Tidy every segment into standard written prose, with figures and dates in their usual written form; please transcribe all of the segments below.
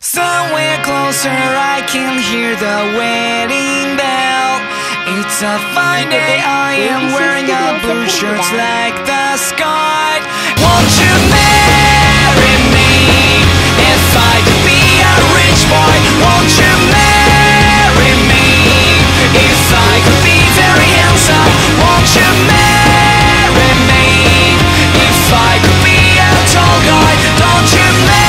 Somewhere closer I can hear the wedding bell. It's a fine day, I am wearing a blue shirt like the sky. Won't you marry me? If I could be a rich boy, won't you marry me? If I could be very handsome, won't you marry me? If I could be a tall guy, don't you marry me?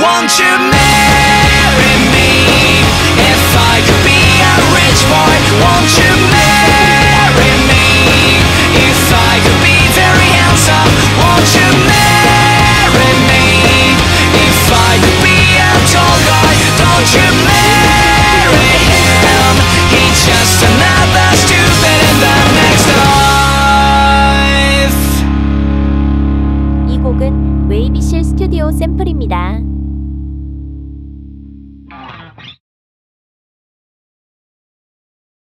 Won't you marry me? If I could be a rich boy, won't you marry me?